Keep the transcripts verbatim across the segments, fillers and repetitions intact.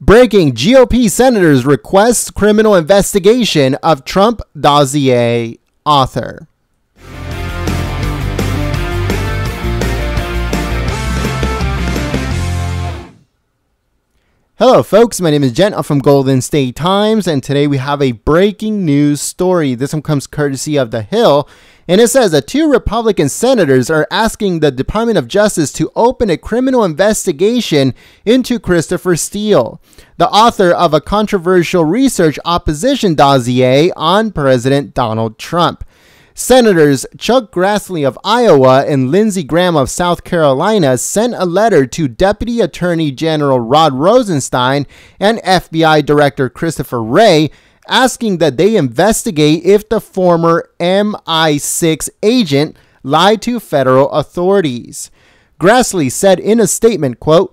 Breaking, G O P senators request criminal investigation of Trump dossier author. Hello folks, my name is Jen. I'm from Golden State Times, and today we have a breaking news story. This one comes courtesy of The Hill, and it says that two Republican senators are asking the Department of Justice to open a criminal investigation into Christopher Steele, the author of a controversial research opposition dossier on President Donald Trump. Senators Chuck Grassley of Iowa and Lindsey Graham of South Carolina sent a letter to Deputy Attorney General Rod Rosenstein and F B I Director Christopher Wray, asking that they investigate if the former M I six agent lied to federal authorities. Grassley said in a statement, quote,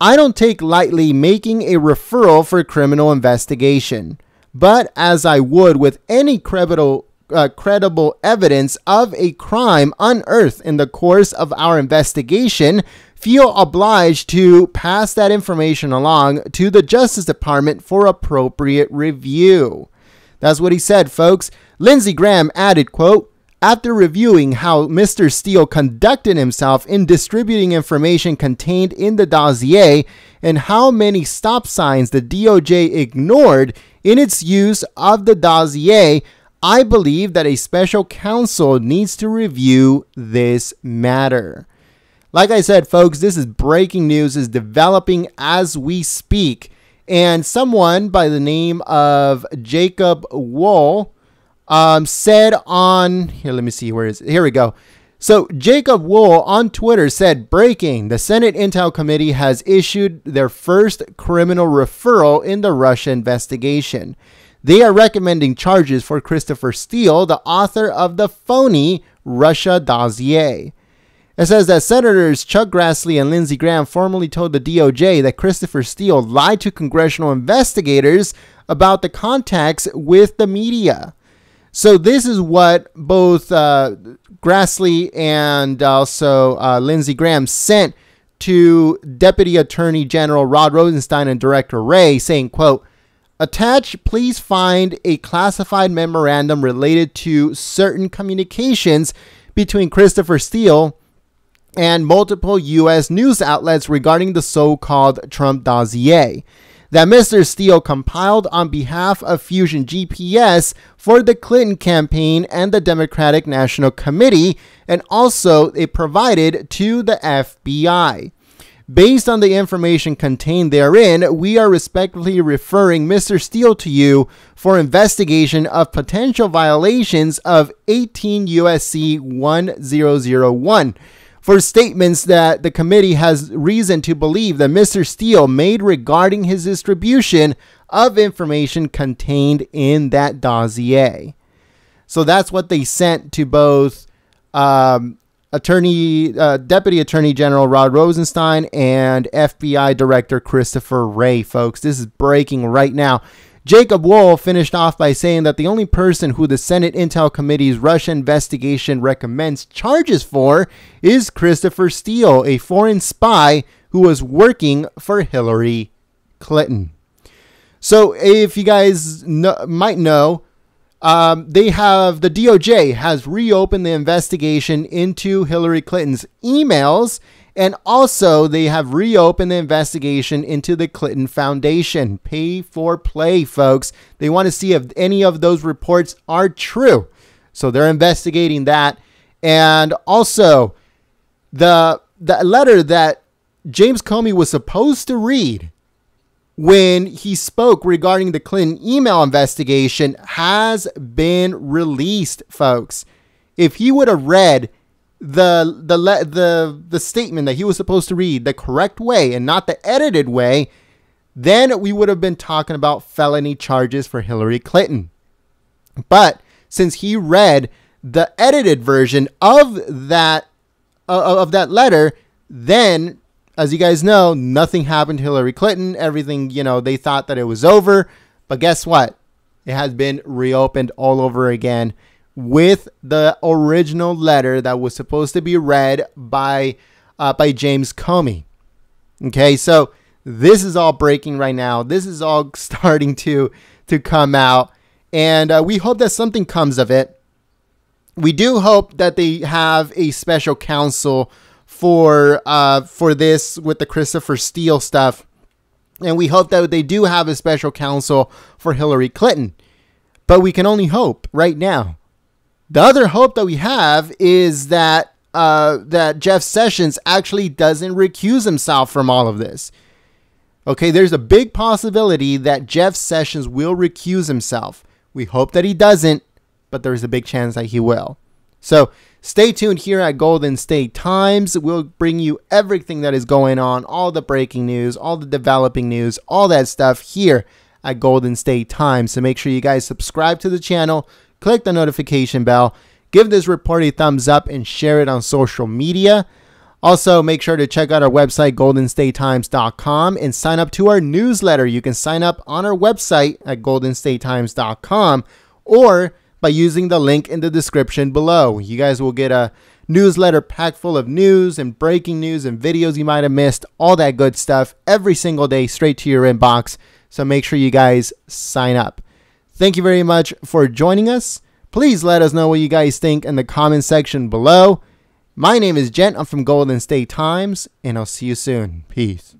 "I don't take lightly making a referral for criminal investigation, but as I would with any credible, uh, credible evidence of a crime unearthed in the course of our investigation, feel obliged to pass that information along to the Justice Department for appropriate review." That's what he said, folks. Lindsey Graham added, quote, "After reviewing how Mister Steele conducted himself in distributing information contained in the dossier and how many stop signs the D O J ignored in its use of the dossier, I believe that a special counsel needs to review this matter." Like I said, folks, this is breaking news, is developing as we speak. And someone by the name of Jacob Wohl um, said on, here, let me see, where is it? Here we go. So Jacob Wohl on Twitter said, breaking, the Senate Intel Committee has issued their first criminal referral in the Russia investigation. They are recommending charges for Christopher Steele, the author of the phony Russia dossier. It says that Senators Chuck Grassley and Lindsey Graham formally told the D O J that Christopher Steele lied to congressional investigators about the contacts with the media. So this is what both uh, Grassley and also uh, Lindsey Graham sent to Deputy Attorney General Rod Rosenstein and Director Wray, saying, quote, "Attached, please find a classified memorandum related to certain communications between Christopher Steele and multiple U S news outlets regarding the so-called Trump dossier that Mister Steele compiled on behalf of Fusion G P S for the Clinton campaign and the Democratic National Committee, and also it provided to the F B I. Based on the information contained therein, we are respectfully referring Mister Steele to you for investigation of potential violations of eighteen U S C ten oh one. For statements that the committee has reason to believe that Mister Steele made regarding his distribution of information contained in that dossier." So that's what they sent to both um, Attorney uh, Deputy Attorney General Rod Rosenstein and F B I Director Christopher Wray, folks. This is breaking right now. Jacob Wohl finished off by saying that the only person who the Senate Intel Committee's Russia investigation recommends charges for is Christopher Steele, a foreign spy who was working for Hillary Clinton. So if you guys know, might know, um, they have the D O J has reopened the investigation into Hillary Clinton's emails, and also they have reopened the investigation into the Clinton Foundation. Pay for play, folks. They want to see if any of those reports are true. So they're investigating that. And also the, the letter that James Comey was supposed to read when he spoke regarding the Clinton email investigation has been released, folks. If he would have read The, the the the statement that he was supposed to read the correct way and not the edited way, then we would have been talking about felony charges for Hillary Clinton. But since he read the edited version of that uh, of that letter, then, as you guys know, nothing happened to Hillary Clinton. Everything, you know, they thought that it was over. But guess what? It has been reopened all over again with the original letter that was supposed to be read by uh, by James Comey. Okay, so This is all breaking right now. This is all starting to to come out. And uh, we hope that something comes of it. We do hope that they have a special counsel for uh, for this with the Christopher Steele stuff. And we hope that they do have a special counsel for Hillary Clinton. But we can only hope right now. The other hope that we have is that uh, that Jeff Sessions actually doesn't recuse himself from all of this. Okay, there's a big possibility that Jeff Sessions will recuse himself. We hope that he doesn't, but there's a big chance that he will. So stay tuned here at Golden State Times. We'll bring you everything that is going on, all the breaking news, all the developing news, all that stuff here at Golden State Times. So make sure you guys subscribe to the channel, click the notification bell, give this report a thumbs up, and share it on social media. Also, make sure to check out our website, golden state times dot com, and sign up to our newsletter. You can sign up on our website at golden state times dot com or by using the link in the description below. You guys will get a newsletter packed full of news and breaking news and videos you might have missed, all that good stuff, every single day straight to your inbox. So make sure you guys sign up. Thank you very much for joining us. Please let us know what you guys think in the comment section below. My name is Jen. I'm from Golden State Times, and I'll see you soon. Peace.